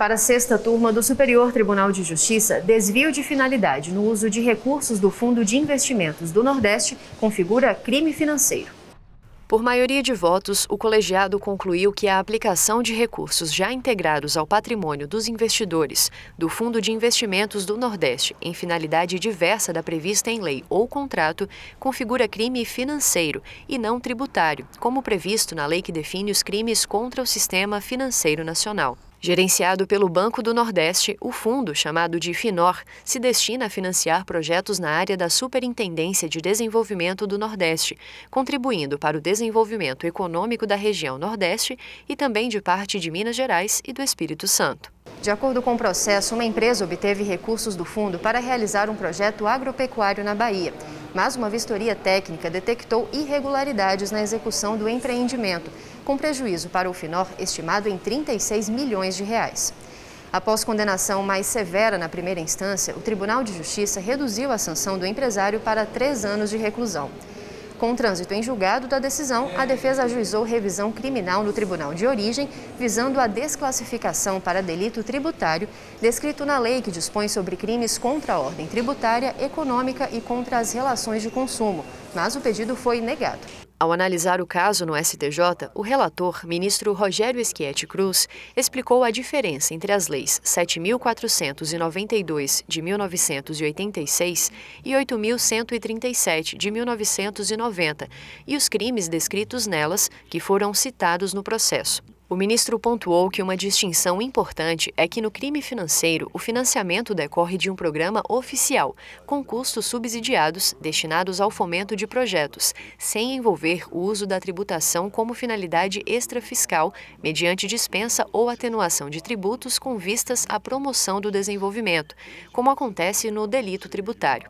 para a sexta turma do Superior Tribunal de Justiça, desvio de finalidade no uso de recursos do Fundo de Investimentos do Nordeste configura crime financeiro. Por maioria de votos, o colegiado concluiu que a aplicação de recursos já integrados ao patrimônio dos investidores do Fundo de Investimentos do Nordeste em finalidade diversa da prevista em lei ou contrato configura crime financeiro e não tributário, como previsto na lei que define os crimes contra o sistema financeiro nacional. Gerenciado pelo Banco do Nordeste, o fundo, chamado de FINOR, se destina a financiar projetos na área da Superintendência de Desenvolvimento do Nordeste, contribuindo para o desenvolvimento econômico da região Nordeste e também de parte de Minas Gerais e do Espírito Santo. De acordo com o processo, uma empresa obteve recursos do fundo para realizar um projeto agropecuário na Bahia, mas uma vistoria técnica detectou irregularidades na execução do empreendimento, com prejuízo para o FINOR estimado em 36 milhões de reais. Após condenação mais severa na primeira instância, o Tribunal de Justiça reduziu a sanção do empresário para 3 anos de reclusão. Com o trânsito em julgado da decisão, a defesa ajuizou revisão criminal no tribunal de origem, visando a desclassificação para delito tributário, descrito na lei que dispõe sobre crimes contra a ordem tributária, econômica e contra as relações de consumo, mas o pedido foi negado. Ao analisar o caso no STJ, o relator, ministro Rogério Schietti Cruz, explicou a diferença entre as leis 7.492, de 1986, e 8.137, de 1990, e os crimes descritos nelas, que foram citados no processo. O ministro pontuou que uma distinção importante é que no crime financeiro o financiamento decorre de um programa oficial, com custos subsidiados destinados ao fomento de projetos, sem envolver o uso da tributação como finalidade extrafiscal, mediante dispensa ou atenuação de tributos com vistas à promoção do desenvolvimento, como acontece no delito tributário.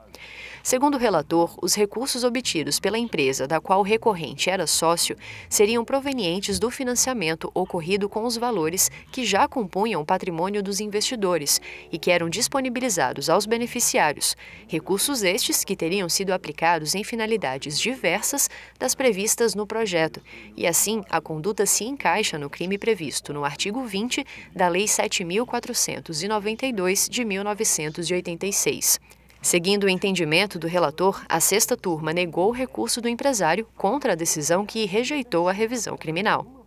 Segundo o relator, os recursos obtidos pela empresa da qual o recorrente era sócio seriam provenientes do financiamento ocorrido com os valores que já compunham o patrimônio dos investidores e que eram disponibilizados aos beneficiários, recursos estes que teriam sido aplicados em finalidades diversas das previstas no projeto, e assim a conduta se encaixa no crime previsto no artigo 20 da Lei 7.492, de 1986. Seguindo o entendimento do relator, a sexta turma negou o recurso do empresário contra a decisão que rejeitou a revisão criminal.